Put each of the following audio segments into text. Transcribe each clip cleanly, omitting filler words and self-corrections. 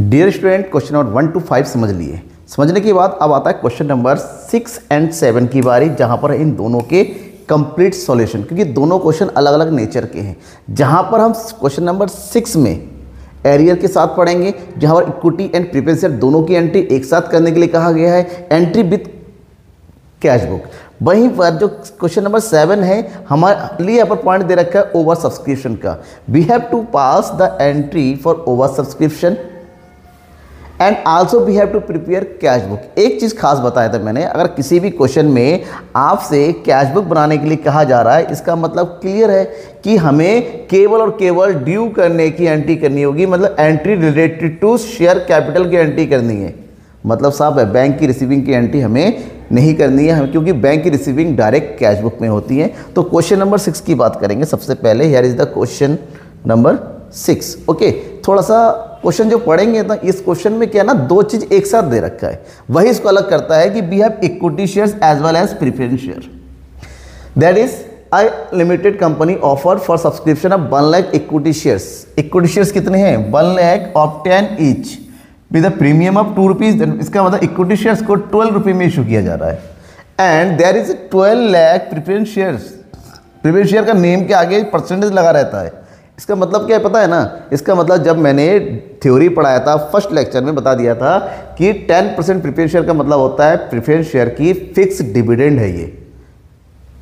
Dear student question number 1 to 5 समझ लिए। समझने के बाद अब आता है क्वेश्चन नंबर 6 and 7 की बारी, जहाँ पर इन दोनों के कंप्लीट सॉल्यूशन, क्योंकि दोनों क्वेश्चन अलग अलग नेचर के हैं। जहाँ पर हम क्वेश्चन नंबर 6 में एरियर के साथ पढ़ेंगे, जहाँ पर इक्विटी एंड प्रीफेंस शेयर दोनों की एंट्री एक साथ करने के लिए कहा गया है, एंट्री विथ कैश बुक। वहीं पर जो क्वेश्चन नंबर 7 है, हमारे लिए यहाँ पर पॉइंट दे रखा है ओवर सब्सक्रिप्शन का। We have to pass the entry for over subscription and also we have to prepare cash book. एक चीज़ खास बताया था मैंने, अगर किसी भी क्वेश्चन में आपसे कैश बुक बनाने के लिए कहा जा रहा है, इसका मतलब क्लियर है कि हमें केवल और केवल ड्यू करने की एंट्री करनी होगी, मतलब entry related to share capital की एंट्री करनी है। मतलब साहब बैंक की रिसीविंग की एंट्री हमें नहीं करनी है, हम क्योंकि बैंक की रिसीविंग डायरेक्ट कैश बुक में होती है। तो क्वेश्चन नंबर 6 की बात करेंगे। सबसे पहले here is the question number 6। Okay, थोड़ा सा क्वेश्चन जो पढ़ेंगे तो इस क्वेश्चन में क्या ना, दो चीज़ एक साथ दे रखा है, वही इसको अलग करता है कि we have equity shares as well as preference share. That is a limited company offer for subscription of 1 lakh equity shares. Equity shares कितने हैं? 1 lakh of 10 each with a premium of 2 rupees. इसका मतलब इक्विटी शेयर्स को 12 रुपये में issue किया जा रहा है। And there is 12 lakh preference shares. Preference share का नेम के आगे परसेंटेज लगा रहता है। इसका मतलब क्या है पता है ना? इसका मतलब जब मैंने थ्योरी पढ़ाया था फर्स्ट लेक्चर में बता दिया था कि 10% प्रीफरेंस शेयर का मतलब होता है प्रीफरेंस शेयर की फिक्स डिविडेंड है। ये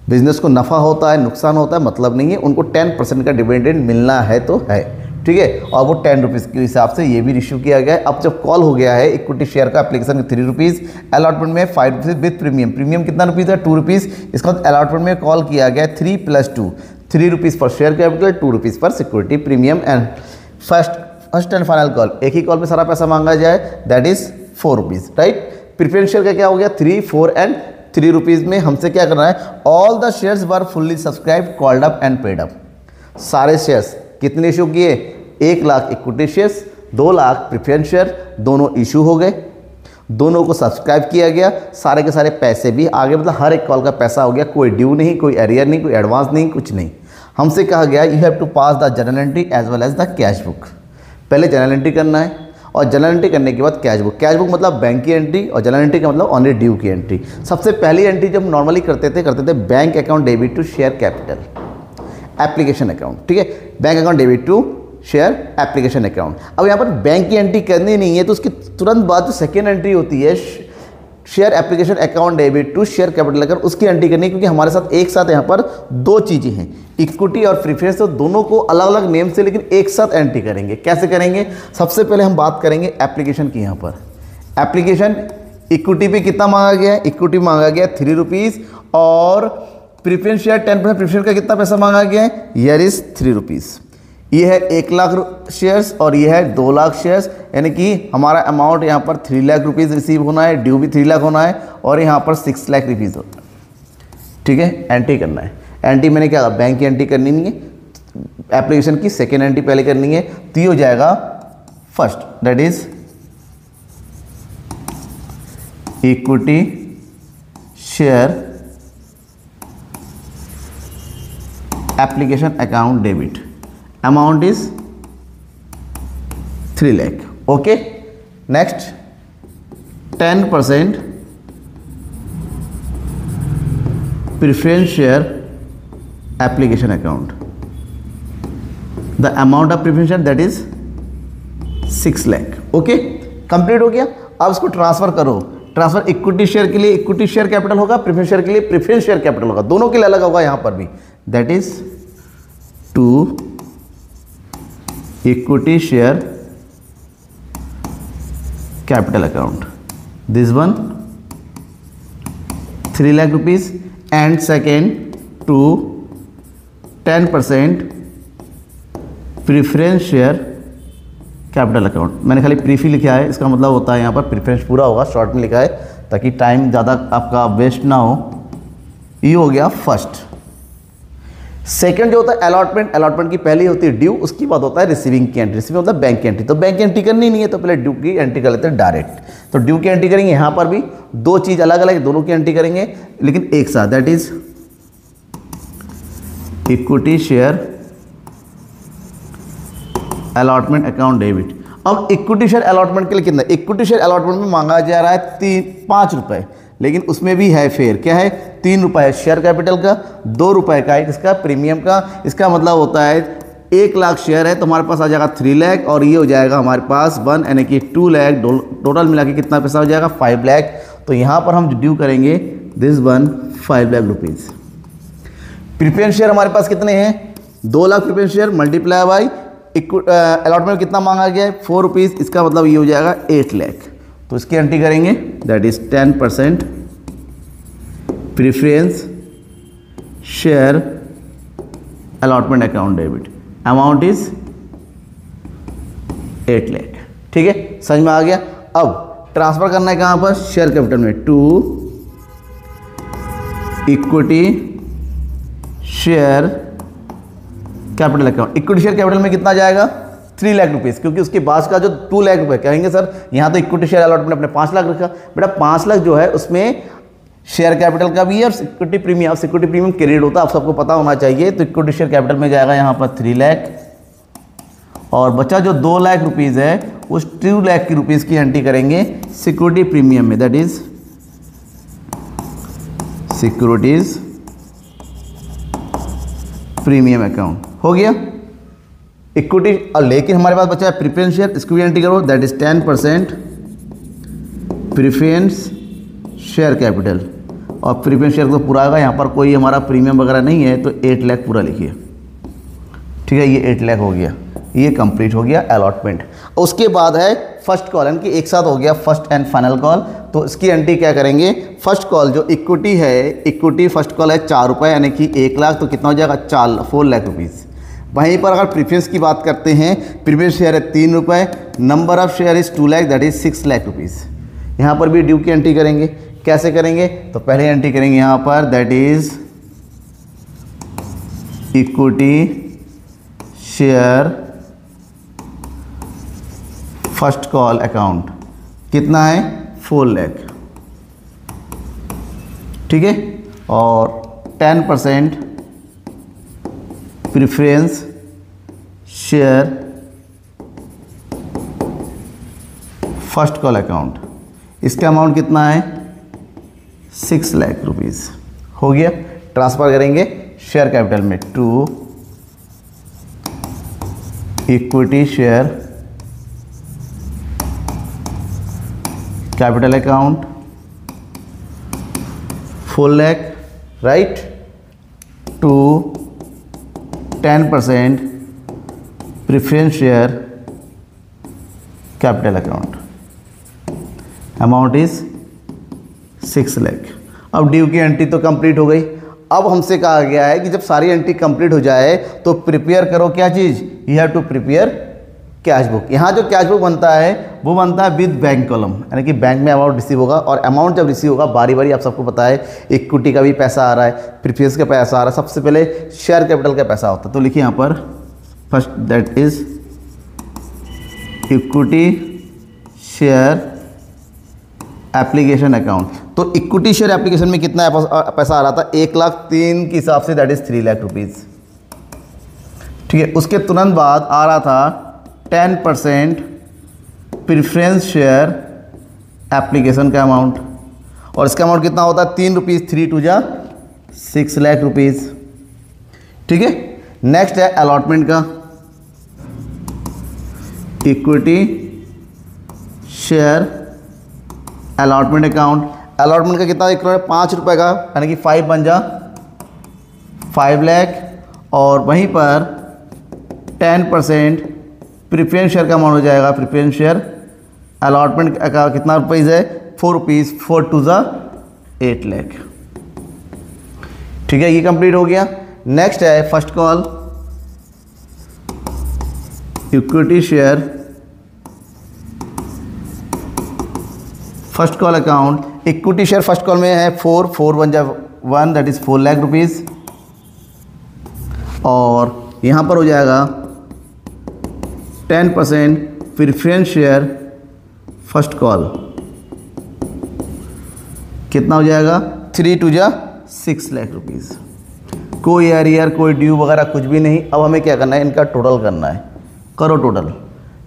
बिजनेस को नफ़ा होता है, नुकसान होता है, मतलब नहीं है। उनको 10% का डिविडेंड मिलना है तो है, ठीक है। और वो 10 रुपीज़ के हिसाब से ये भी इश्यू किया गया है। अब जब कॉल हो गया है इक्विटी शेयर का एप्लीकेशन 3 रुपीज़, अलॉटमेंट में 5 रुपीज़ विद प्रीमियम। प्रीमियम कितना रुपीज़ है? 2 रुपीज़। इसका अलॉटमेंट में कॉल किया गया 3 + 2, 3 रुपीज़ पर शेयर कैपिटल, 2 रुपीज़ पर security premium. And first and final call, एक ही कॉल में सारा पैसा मांगा जाए, that is 4 rupees, right. Preference share का क्या हो गया? 3, 4 and 3 रुपीज़ में हमसे क्या करना है? All the shares were fully subscribe, called up and paid up. सारे शेयर्स कितने इशू किए? 1 lakh equity shares, 2 lakh preference share, दोनों इशू हो गए, दोनों को सब्सक्राइब किया गया, सारे के सारे पैसे भी आ गए। मतलब हर एक कॉल का पैसा हो गया, कोई ड्यू नहीं, कोई एरियर नहीं, कोई एडवांस नहीं, कुछ नहीं। हमसे कहा गया you have to pass the general entry as well as the cash book. पहले जनरल एंट्री करना है और जनरल एंट्री करने के बाद कैश बुक। कैश बुक मतलब बैंक की एंट्री और जनरल एंट्री का मतलब ऑनली ड्यू की एंट्री। सबसे पहली एंट्री जब नॉर्मली करते थे bank account debit to share capital application account, ठीक है। Bank account debit to share application account. अब यहाँ पर बैंक की एंट्री करनी नहीं है, तो उसकी तुरंत बाद जो सेकेंड एंट्री होती है share application account debit to share capital account, उसकी एंट्री करनी है। क्योंकि हमारे साथ एक साथ यहाँ पर दो चीज़ें हैं, इक्विटी और प्रीफरेंस, तो दोनों को अलग अलग नेम से लेकिन एक साथ एंट्री करेंगे। कैसे करेंगे? सबसे पहले हम बात करेंगे एप्लीकेशन की। यहाँ पर एप्लीकेशन इक्विटी पे कितना मांगा गया है? इक्विटी मांगा गया 3 रुपीज़ और प्रीफरेंस शेयर 10% प्रीफरेंस का कितना पैसा मांगा गया है? Here is 3 rupees. ये है 1 लाख शेयर्स और ये है 2 लाख शेयर्स, यानी कि हमारा अमाउंट यहाँ पर 3 लाख रुपीज़ रिसीव होना है, ड्यू भी 3 लाख होना है और यहाँ पर 6 लाख रुपीज़ होता है, ठीक है। एंट्री करना है, एंट्री मैंने क्या कहा? बैंक की एंट्री करनी नहीं है, एप्लीकेशन की सेकेंड एंट्री पहले करनी है। तो ये हो जाएगा first, that is equity share application account debit. Amount is 3 lakh. Okay. Next, 10% preference share application account. The amount of preference share, that is 6 lakh, okay. Complete हो गया। अब इसको ट्रांसफर करो। ट्रांसफर इक्विटी शेयर के लिए इक्विटी शेयर कैपिटल होगा, preference share के लिए प्रीफरेंस शेयर कैपिटल होगा, दोनों के लिए अलग होगा। यहाँ पर भी that is 2 equity share capital account, this one 3 lakh rupees and second 2 10% preference share capital account. मैंने खाली प्रीफ ही लिखा है, इसका मतलब होता है यहाँ पर प्रीफरेंस पूरा होगा, शॉर्ट में लिखा है ताकि टाइम ज़्यादा आपका वेस्ट ना हो। ये हो गया फर्स्ट। सेकंड जो होता है अलॉटमेंट, अलॉटमेंट की पहले होती है ड्यू, उसके बाद होता है रिसीविंग की एंट्री। रिसीविंग मतलब बैंक की एंट्री, तो बैंक की एंट्री करनी नहीं है, तो पहले ड्यू की एंट्री कर लेते हैं डायरेक्ट। तो ड्यू की एंट्री करेंगे, यहाँ पर भी दो चीज़ अलग अलग, दोनों की एंट्री करेंगे लेकिन एक साथ, that is equity share allotment account debit. अब इक्विटी शेयर अलॉटमेंट के लिए कितना, इक्विटी शेयर अलॉटमेंट में मांगा जा रहा है 5 रुपये, लेकिन उसमें भी है फेयर, क्या है 3 रुपये शेयर कैपिटल का, 2 रुपये का है इसका प्रीमियम का। इसका मतलब होता है 1 लाख शेयर है तो हमारे पास आ जाएगा 3 लाख और ये हो जाएगा हमारे पास 1 यानी कि 2 लाख, टोटल मिला के कितना पैसा हो जाएगा 5 लाख। तो यहाँ पर हम ड्यू करेंगे this 5 lakh rupees. Prepaid share हमारे पास कितने हैं 2 lakh prepaid share multiply by allotment कितना मांगा गया है 4 रुपीज़, इसका मतलब ये हो जाएगा 8 लाख। तो इसकी एंट्री करेंगे that is 10% preference share allotment account debit, amount is 8 lakh. ठीक है, समझ में आ गया। अब ट्रांसफर करना है कहाँ पर, शेयर कैपिटल में, to equity share capital account. Equity share capital में कितना जाएगा 3 लाख रुपीज़, क्योंकि उसके बाद का जो 2 लाख रुपए कहेंगे सर यहाँ तो इक्विटी शेयर अलॉटमेंट अपने 5 लाख रखा। बेटा 5 लाख जो है उसमें शेयर कैपिटल का भी है और security premium, security premium credit होता है, आप सबको पता होना चाहिए। तो इक्विटी शेयर कैपिटल में जाएगा यहाँ पर 3 लाख और बचा जो 2 लाख रुपीज़ है उस 2 लाख की रुपीज़ की एंट्री करेंगे सिक्योरिटी प्रीमियम में, that is securities premium account. हो गया इक्विटी, और लेकिन हमारे पास बचा है प्रीफरेंस शेयर, इसकी भी एंट्री करो that is 10% preference share capital और प्रीफरेंस शेयर तो पूरा आएगा, यहाँ पर कोई हमारा प्रीमियम वगैरह नहीं है तो 8 लाख पूरा लिखिए। ठीक है, ये 8 लाख हो गया, ये कंप्लीट हो गया अलॉटमेंट। उसके बाद है फर्स्ट कॉल, यानी कि एक साथ हो गया फर्स्ट एंड फाइनल कॉल। तो इसकी एंट्री क्या करेंगे, फर्स्ट कॉल जो इक्विटी है, इक्विटी फर्स्ट कॉल है 4 रुपये यानी कि 1 लाख, तो कितना हो जाएगा 4 लाख रुपीज़। वहीं पर अगर प्रीफरेंस की बात करते हैं, प्रीफरेंस शेयर है 3 रुपये, number of share is 2 lakh that is 6 lakh rupees. यहाँ पर भी ड्यू की एंट्री करेंगे, कैसे करेंगे, तो पहले एंट्री करेंगे यहाँ पर that is equity share first call account, कितना है 4 लाख। ठीक है, और 10% preference share first call account, इसका अमाउंट कितना है 6 लाख रुपीज़। हो गया, ट्रांसफ़र करेंगे शेयर कैपिटल में, to equity share capital account 4 lakh, right, to 10% preference share capital account, amount is 6 lakh. अब ड्यू की एंट्री तो कंप्लीट हो गई। अब हमसे कहा गया है कि जब सारी एंट्री कंप्लीट हो जाए तो प्रिपेयर करो क्या चीज़, you have to prepare cash book. यहाँ जो कैश बुक बनता है वो बनता है विद बैंक कॉलम, यानी कि बैंक में अमाउंट रिसीव होगा, और अमाउंट जब रिसीव होगा बारी बारी आप सबको पता है इक्विटी का भी पैसा आ रहा है, प्रीफरेंस का पैसा आ रहा है, सबसे पहले शेयर कैपिटल का पैसा होता है। तो लिखिए यहाँ पर first that is equity share application account. तो इक्विटी शेयर एप्लीकेशन में कितना पैसा आ रहा था 1 लाख 3 के हिसाब से दैट इज 3 लाख रुपीज़। ठीक है, उसके तुरंत बाद आ रहा था 10% प्रीफरेंस शेयर एप्लीकेशन का अमाउंट, और इसका अमाउंट कितना होता है 3 रुपीज़, 3 × 2 = 6 लाख रुपीज़। ठीक है, नेक्स्ट है अलॉटमेंट का, equity share allotment account. Allotment का कितना, एक 5 रुपये का यानी कि 5 × 5 = 5 लाख, और वहीं पर 10% प्रीफरेंस शेयर का अमाउंट हो जाएगा, प्रीफरेंस शेयर अलॉटमेंट का कितना रुपीज़ है 4 रुपीज़, 4 × 2 = 8 लाख। ठीक है, ये कंप्लीट हो गया। नेक्स्ट है first call, equity share first call account. Equity share first call में है 4 × 4 = 1 दैट इज़ 4 लाख रुपीज़, और यहाँ पर हो जाएगा 10% प्रीफरेंस शेयर फर्स्ट कॉल, कितना हो जाएगा 3 × 6 लाख रुपीज़। कोई एरियर, कोई ड्यू वगैरह कुछ भी नहीं। अब हमें क्या करना है, इनका टोटल करना है, करो टोटल।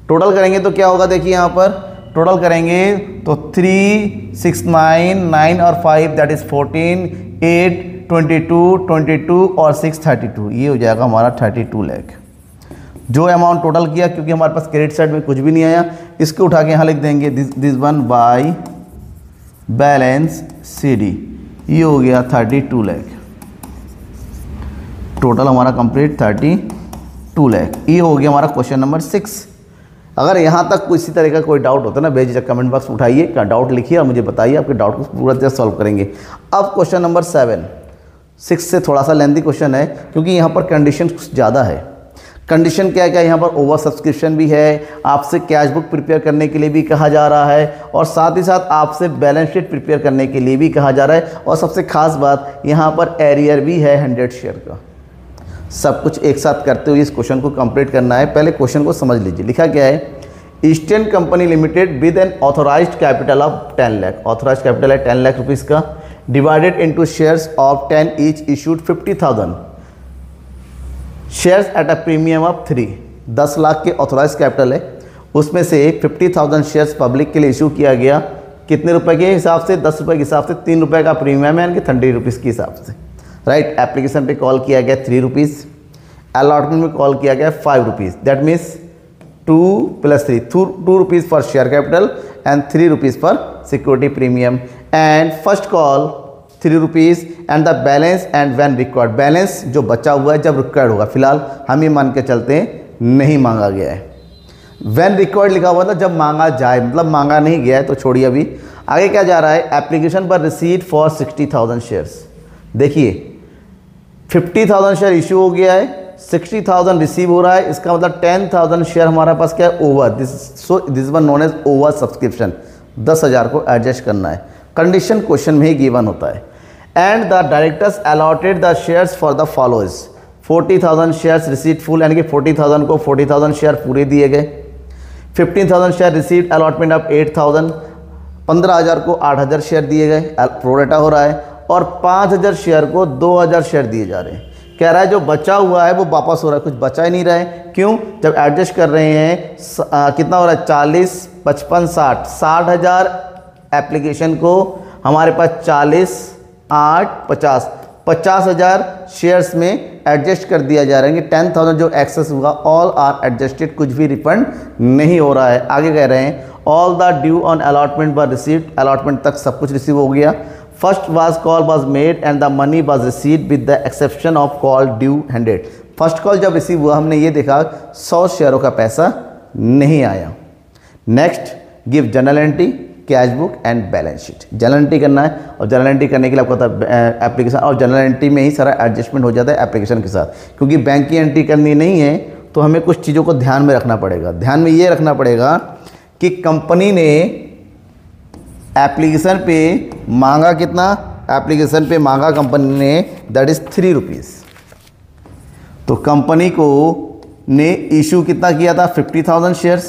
टोटल करेंगे तो क्या होगा, देखिए यहाँ पर टोटल करेंगे तो 3, 6, 9, 9 और 5 दैट इज़ 14, 8, 22, 22 और 6, 32, ये हो जाएगा हमारा 32 लाख जो अमाउंट टोटल किया, क्योंकि हमारे पास क्रेडिट साइड में कुछ भी नहीं आया। इसको उठा के यहाँ लिख देंगे this one by balance CD, ये हो गया 32 लाख। टोटल हमारा कंप्लीट 32 लाख। ये हो गया हमारा क्वेश्चन नंबर 6। अगर यहाँ तक कोई इसी तरह का कोई डाउट होता है ना, बेझिझक कमेंट बॉक्स उठाइए, का डाउट लिखिए और मुझे बताइए, आपके डाउट को पूरा तरह सॉल्व करेंगे। अब क्वेश्चन नंबर 7, 6 से थोड़ा सा लेंथी क्वेश्चन है क्योंकि यहाँ पर कंडीशन कुछ ज़्यादा है। कंडीशन क्या क्या, यहाँ पर ओवर सब्सक्रिप्शन भी है, आपसे कैश बुक प्रिपेयर करने के लिए भी कहा जा रहा है और साथ ही साथ आपसे बैलेंस शीट प्रिपेयर करने के लिए भी कहा जा रहा है, और सबसे खास बात यहाँ पर एरियर भी है 100 शेयर का। सब कुछ एक साथ करते हुए इस क्वेश्चन को कंप्लीट करना है। पहले क्वेश्चन को समझ लीजिए। लिखा क्या है, eastern company limited with an authorised capital of 10 lakh, authorise capital है 10 लाख रुपीज़ का, divided into shares of 10 each issued 50,000 shares at a premium of 3। 10 lakh के ऑथोराइज कैपिटल है, उसमें से 50,000 शेयर्स पब्लिक के लिए इशू किया गया। कितने रुपए के हिसाब से, 10 रुपये के हिसाब से, 3 रुपये का प्रीमियम है, यानी कि 30 रुपीज़ के हिसाब से, राइट। एप्लीकेशन पे कॉल किया गया 3 रुपीज़, अलॉटमेंट में कॉल किया गया 5 rupees, that means 2 + 3, 2 rupees for share capital and 3 rupees for security premium. And first call 3 rupees and the balance and when required, balance जो बचा हुआ है जब रिक्वायर्ड होगा, फिलहाल हम ये मान के चलते हैं नहीं मांगा गया है। व्हेन रिक्वायर्ड लिखा हुआ था, जब मांगा जाए, मतलब मांगा नहीं गया है, तो छोड़िए। अभी आगे क्या जा रहा है, एप्लीकेशन पर रिसीट फॉर 60,000 शेयर्स। देखिए 50,000 शेयर इशू हो गया है, 60,000 रिसीव हो रहा है, इसका मतलब 10,000 शेयर हमारे पास क्या है, over, this so this one known as over subscription. 10,000 को एडजस्ट करना है, कंडीशन क्वेश्चन में ही गिवन होता है। And the directors allotted the shares for the follows, 40,000 shares receipt full, यानी कि 40,000 को 40,000 शेयर पूरे दिए गए। 15,000 शेयर रिसीट अलॉटमेंट ऑफ 8,000, 15,000 को 8,000 शेयर दिए गए, प्रोडेटा हो रहा है, और 5,000 शेयर को 2,000 शेयर दिए जा रहे हैं। कह रहा है जो बचा हुआ है वो वापस हो रहा है, कुछ बचा ही नहीं रहा है। क्यों, जब एडजस्ट कर रहे हैं कितना हो रहा है, 40, 55, 60, 60,000 एप्लीकेशन को हमारे पास 40, 8, 50, 50,000 शेयर्स में एडजस्ट कर दिया जा रहा है। 10,000 जो एक्सेस हुआ ऑल आर एडजस्टेड, कुछ भी रिफंड नहीं हो रहा है। आगे कह रहे हैं all the due on allotment were received, allotment तक सब कुछ रिसीव हो गया। First was call was made and the money was received with the exception of call due 100। First call जब रिसीव हुआ हमने ये देखा 100 शेयरों का पैसा नहीं आया। Next give general entry, cash book and balance sheet. General entry करना है, और जनरल एंट्री करने के लिए आपको पता है एप्लीकेशन, और जनरल एंट्री में ही सारा एडजस्टमेंट हो जाता है एप्लीकेशन के साथ। क्योंकि बैंक की एंट्री करनी नहीं है तो हमें कुछ चीज़ों को ध्यान में रखना पड़ेगा। ध्यान में ये रखना पड़ेगा कि कंपनी ने एप्लीकेशन पे मांगा कितना, एप्लीकेशन पे मांगा कंपनी ने दैट इज़ 3 रुपीज़, तो कंपनी को ने इशू कितना किया था, 50,000 शेयर्स,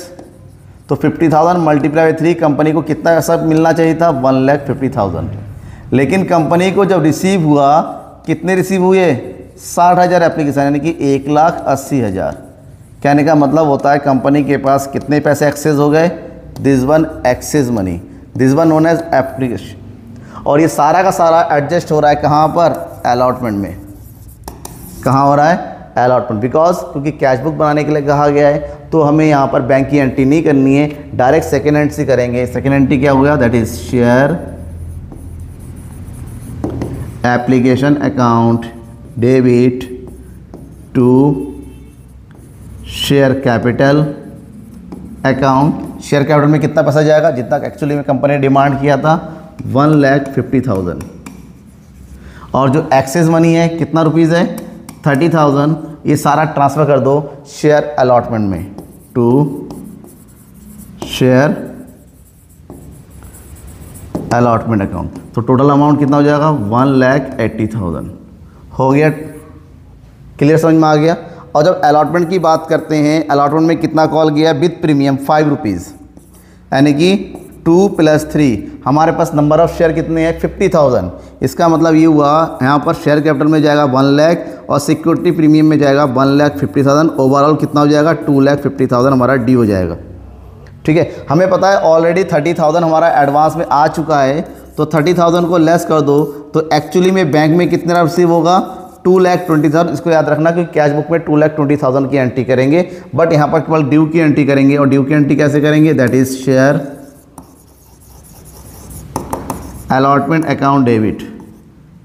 तो 50,000 मल्टीप्लाई बाई 3, कंपनी को कितना ऐसा मिलना चाहिए था, 1,50,000। लेकिन कंपनी को जब रिसीव हुआ कितने रिसीव हुए, 60,000 एप्लीकेशन, यानी कि 1,80,000। कहने का मतलब होता है कंपनी के पास कितने पैसे एक्सेस हो गए, this one excess money, this one known as application. और ये सारा का सारा एडजस्ट हो रहा है कहाँ पर, अलॉटमेंट में। कहाँ हो रहा है, अलॉटमेंट, बिकॉज क्योंकि कैश बुक बनाने के लिए कहा गया है तो हमें यहाँ पर बैंक की एंट्री नहीं करनी है, डायरेक्ट सेकेंड एंट्री से करेंगे। सेकेंड एंट्री क्या होगा, that is share application account debit to share capital account. Share capital में कितना पैसा जाएगा, जितना एक्चुअली में कंपनी ने डिमांड किया था 1,50,000, और जो एक्सेस मनी है कितना रुपीज़ है, 30,000। ये सारा ट्रांसफ़र कर दो शेयर अलॉटमेंट में टू शेयर अलॉटमेंट अकाउंट, तो टोटल अमाउंट कितना हो जाएगा 1,80,000 हो गया। क्लियर, समझ में आ गया। और जब अलॉटमेंट की बात करते हैं, अलॉटमेंट में कितना कॉल गया विद प्रीमियम, 5 रुपीज़, यानी कि 2 + 3। हमारे पास नंबर ऑफ़ शेयर कितने हैं, 50,000। इसका मतलब ये हुआ यहाँ पर शेयर कैपिटल में जाएगा 1 लाख और सिक्योरिटी प्रीमियम में जाएगा 1,50,000। ओवरऑल कितना हो जाएगा, 2,50,000 हमारा डी हो जाएगा। ठीक है, हमें पता है ऑलरेडी 30,000 हमारा एडवांस में आ चुका है, तो 30,000 को लेस कर दो तो एक्चुअली में बैंक में कितना रिसीव होगा 2,20,000। इसको याद रखना क्योंकि कैश बुक में 2,20,000 की एंट्री करेंगे, बट यहाँ पर केवल ड्यू की एंट्री करेंगे। और ड्यू की एंट्री कैसे करेंगे, that is share allotment account debit.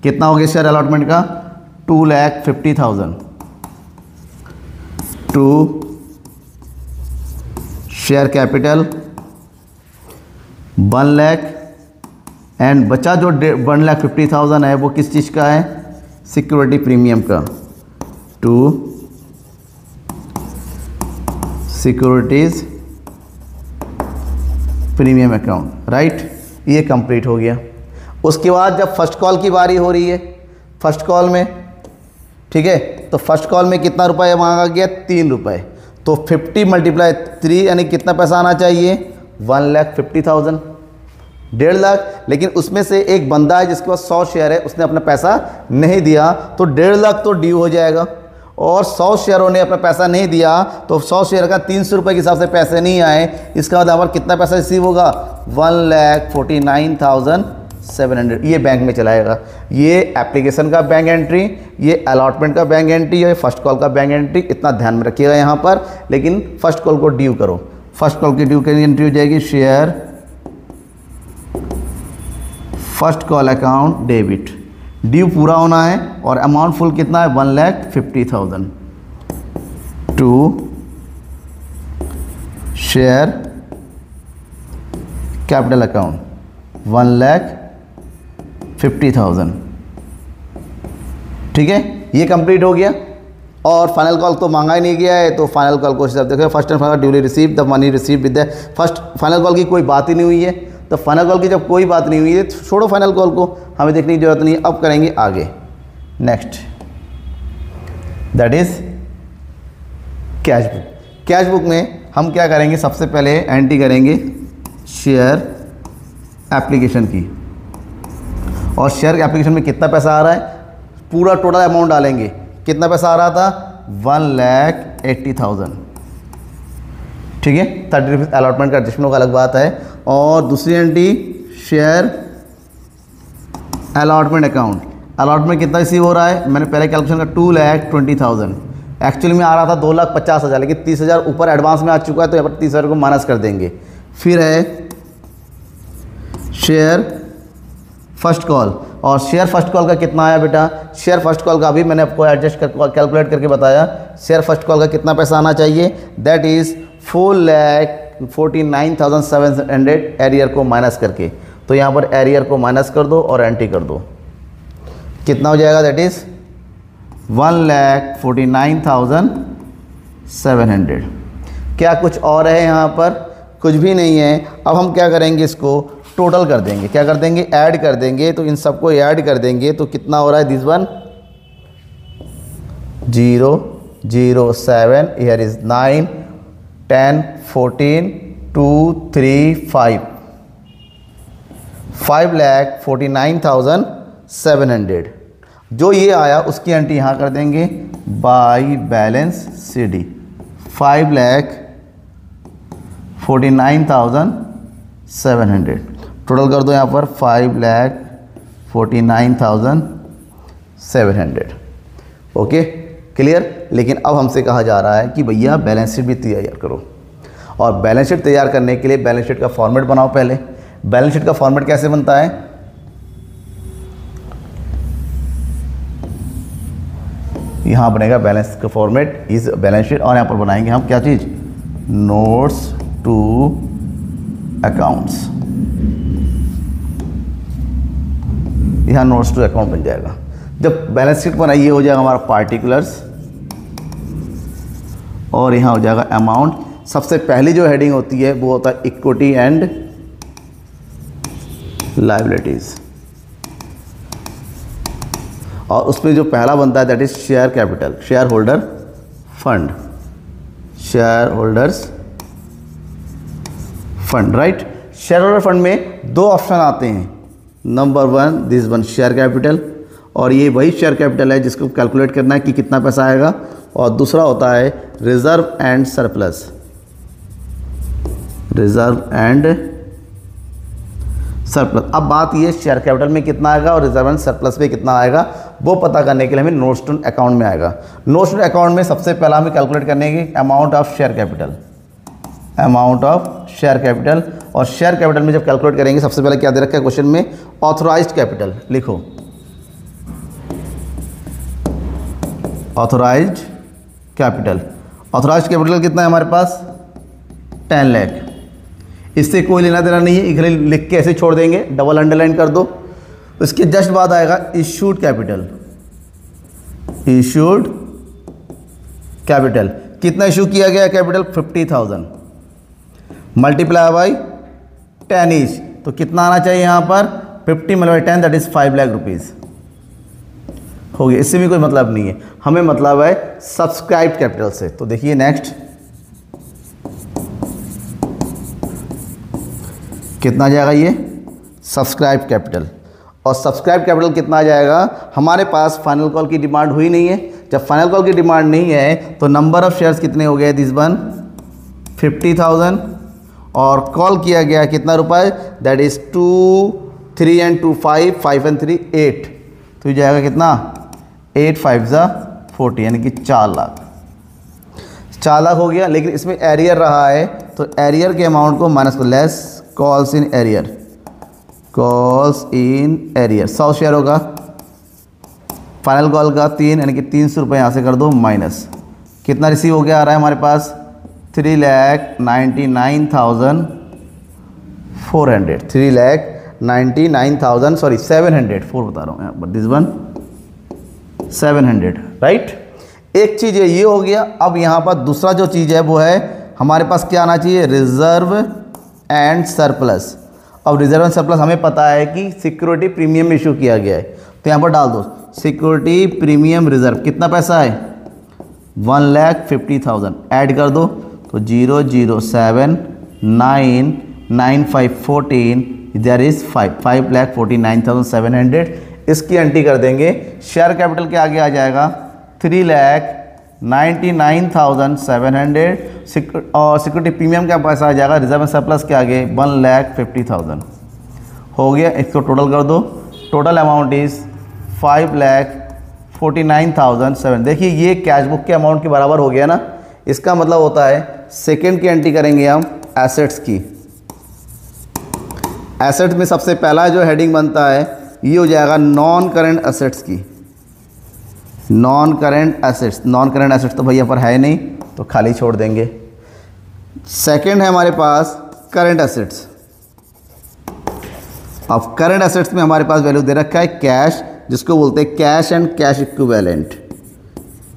कितना हो गया शेयर अलॉटमेंट का 2,50,000 टू शेयर कैपिटल 1,00,000 एंड बचा जो 1,50,000 है वो किस चीज़ का है, सिक्योरिटी प्रीमियम का, to securities premium account. Right, ये कंप्लीट हो गया। उसके बाद जब फर्स्ट कॉल की बारी हो रही है, फर्स्ट कॉल में ठीक है, तो फर्स्ट कॉल में कितना रुपये मांगा गया, 3 रुपये। तो 50 × 3 यानी कितना पैसा आना चाहिए 1,50,000, 1,50,000। लेकिन उसमें से एक बंदा है जिसके पास 100 शेयर है, उसने अपना पैसा नहीं दिया तो 1,50,000 तो ड्यू हो जाएगा। और 100 शेयरों ने अपना पैसा नहीं दिया तो 100 शेयर का 300 रुपये के हिसाब से पैसे नहीं आए, इसका मतलब पर कितना पैसा रिसीव होगा 1,49,700। ये बैंक में चलाएगा। ये एप्लीकेशन का बैंक एंट्री, ये अलॉटमेंट का बैंक एंट्री, ये फर्स्ट कॉल का बैंक एंट्री, इतना ध्यान में रखिएगा यहाँ पर। लेकिन फर्स्ट कॉल को ड्यू करो, फर्स्ट कॉल की ड्यू की एंट्री हो जाएगी share first call account debit. Due पूरा होना है और अमाउंट फुल कितना है 1,50,000 टू शेयर कैपिटल अकाउंट 1,50,000। ठीक है, ये कंप्लीट हो गया। और फाइनल कॉल तो मांगा ही नहीं गया है, तो फाइनल कॉल को देखो, first and final duly receive the money receive with the first. Final call की कोई बात ही नहीं हुई है, तो फाइनल कॉल की जब कोई बात नहीं हुई है छोड़ो फाइनल कॉल को, हमें देखने की जरूरत नहीं है। अब करेंगे आगे next, that is cash book. Cash book में हम क्या करेंगे, सबसे पहले एंट्री करेंगे शेयर एप्लीकेशन की। और शेयर एप्लीकेशन में कितना पैसा आ रहा है, पूरा टोटल अमाउंट डालेंगे। कितना पैसा आ रहा था 1,80,000। ठीक है, 30 रुपीज़ अलॉटमेंट का एडजस्टमेंट का अलग बात है। और दूसरी entry share allotment account. Allotment कितना रिसीव हो रहा है, मैंने पहले कैलकुलेशन का 2,20,000, एक्चुअली में आ रहा था 2,50,000, लेकिन 30,000 ऊपर एडवांस में आ चुका है तो यहाँ पर 30,000 को माइनस कर देंगे। फिर है शेयर फर्स्ट कॉल, और शेयर फर्स्ट कॉल का कितना आया बेटा, शेयर फर्स्ट कॉल का भी मैंने आपको एडजस्ट कर कैलकुलेट करके बताया। शेयर फर्स्ट कॉल का कितना पैसा आना चाहिए, दैट इज़ 4,49,700 एरियर को माइनस करके। तो यहाँ पर एरियर को माइनस कर दो और एंट्री कर दो, कितना हो जाएगा, दैट इज़ 1,49,700। क्या कुछ और है यहाँ पर, कुछ भी नहीं है। अब हम क्या करेंगे, इसको टोटल कर देंगे। क्या कर देंगे, ऐड कर देंगे। तो इन सबको ऐड कर देंगे तो कितना हो रहा है, दिस 1,0,0,7 हियर इज़ 9,10,14,2,3,5 5,49,700 जो ये आया उसकी एंट्री यहाँ कर देंगे बाई बैलेंस सीडी 5,49,700। टोटल कर दो यहाँ पर 5,49,700। Okay, clear. लेकिन अब हमसे कहा जा रहा है कि भैया बैलेंस शीट भी तैयार करो। और बैलेंस शीट तैयार करने के लिए बैलेंस शीट का फॉर्मेट बनाओ। पहले बैलेंस शीट का फॉर्मेट कैसे बनता है, यहाँ बनेगा बैलेंस का फॉर्मेट इस बैलेंस शीट। और यहाँ पर बनाएंगे हम क्या चीज़, नोट्स टू अकाउंट्स। यहाँ नोट्स टू अकाउंट बन जाएगा। जब बैलेंस शीट बनाइए ये हो जाएगा हमारा पार्टिकुलर्स और यहाँ हो जाएगा अमाउंट। सबसे पहली जो हेडिंग होती है वो होता है इक्विटी एंड लायबिलिटीज, और उसमें जो पहला बनता है that is share capital, share holder fund, share holders fund. Right, share holder fund में दो ऑप्शन आते हैं, number 1 this one share capital, और ये वही शेयर कैपिटल है जिसको कैलकुलेट करना है कि कितना पैसा आएगा। और दूसरा होता है reserve and surplus, reserve and surplus. अब बात ये शेयर कैपिटल में कितना आएगा और रिजर्व एंड सरप्लस में कितना आएगा वो पता करने के लिए हमें नोट टू अकाउंट में आएगा। नोट टू अकाउंट में सबसे पहला हमें कैलकुलेट करने की amount of share capital, amount of share capital. और शेयर कैपिटल में जब कैलकुलेट करेंगे सबसे पहले क्या दे रखा है क्वेश्चन में, ऑथोराइज कैपिटल। लिखो ऑथोराइज कैपिटल। ऑथोराइज कैपिटल कितना है हमारे पास 10 लाख। इससे कोई लेना देना नहीं है, इधर लिख के ऐसे छोड़ देंगे, डबल अंडरलाइन कर दो। उसके जस्ट बाद आएगा इश्यूड कैपिटल। इश्यूड कैपिटल कितना इशू किया गया कैपिटल 50,000 मल्टीप्लाई बाई 10 ईच, तो कितना आना चाहिए यहाँ पर 50 multiply 10 that is 5 lakh rupees हो गया। इससे भी कोई मतलब नहीं है, हमें मतलब है सब्सक्राइब कैपिटल से। तो देखिए नेक्स्ट कितना जाएगा ये सब्सक्राइब कैपिटल। और सब्सक्राइब कैपिटल कितना जाएगा, हमारे पास फाइनल कॉल की डिमांड हुई नहीं है। जब फाइनल कॉल की डिमांड नहीं है तो नंबर ऑफ शेयर्स कितने हो गए दिस वन 50,000 और कॉल किया गया कितना रुपए दैट इज 2, 3 and 2, 5, 5 and 3, 8, तो ये जाएगा कितना 8, 5 ज़ा 40 यानी कि 4 लाख हो गया। लेकिन इसमें एरियर रहा है तो एरियर के अमाउंट को माइनस कर, less calls in arrear, calls in arrear 100 share होगा फाइनल कॉल का 3 यानी कि 300 रुपये यहाँ से कर दो माइनस, कितना रिसीव हो गया आ रहा है हमारे पास 3,99,400 700 4 बता रहा हूँ यहाँ पर दिस वन 700 राइट। एक चीज़ ये हो गया। अब यहाँ पर दूसरा जो चीज़ है वो है हमारे पास क्या आना चाहिए रिजर्व एंड सरप्लस। अब रिजर्व एंड सरप्लस हमें पता है कि सिक्योरिटी प्रीमियम इशू किया गया है तो यहाँ पर डाल दो सिक्योरिटी प्रीमियम रिजर्व कितना पैसा है 1,50,000 ऐड कर दो तो 0,079,9514 देयर इज़ 5,49,700 इसकी एंट्री कर देंगे। शेयर कैपिटल के आगे आ जाएगा 3,99,700 और सिक्योरिटी प्रीमियम का पैसा आ जाएगा रिजर्व एंड सरप्लस के आगे 1,50,000 हो गया। इसको टोटल कर दो, टोटल अमाउंट इज़ 5,49,700। देखिए ये कैश बुक के अमाउंट के बराबर हो गया ना, इसका मतलब होता है सेकंड की एंट्री करेंगे हम एसेट्स की। एसेट्स में सबसे पहला जो हेडिंग बनता है ये हो जाएगा नॉन करेंट एसेट्स की, non current assets. Non current assets तो भैया पर है नहीं तो खाली छोड़ देंगे। सेकंड है हमारे पास करेंट एसेट्स। अब करेंट एसेट्स में हमारे पास वैल्यू दे रखा है कैश, जिसको बोलते हैं cash and cash equivalent,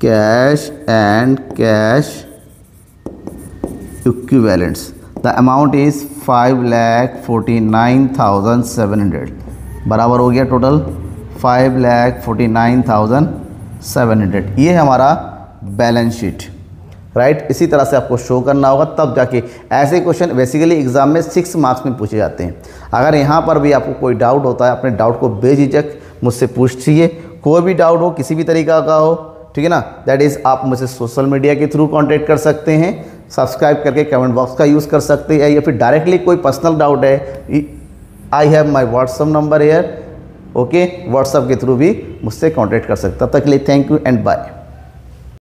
cash and cash equivalents. The amount is 5,49,700 बराबर हो गया टोटल 5,49,700। ये हमारा बैलेंस शीट राइट। इसी तरह से आपको शो करना होगा तब जाके ऐसे क्वेश्चन बेसिकली एग्जाम में 6 मार्क्स में पूछे जाते हैं। अगर यहाँ पर भी आपको कोई डाउट होता है अपने डाउट को बेझिझक मुझसे पूछिए, कोई भी डाउट हो किसी भी तरीका का हो, ठीक है ना। दैट इज़ आप मुझे सोशल मीडिया के थ्रू कॉन्टेक्ट कर सकते हैं, सब्सक्राइब करके कमेंट बॉक्स का यूज़ कर सकते हैं, या फिर डायरेक्टली कोई पर्सनल डाउट है I have my WhatsApp number here, okay WhatsApp के थ्रू भी मुझसे कांटेक्ट कर सकता। तब तक के लिए थैंक यू एंड बाय।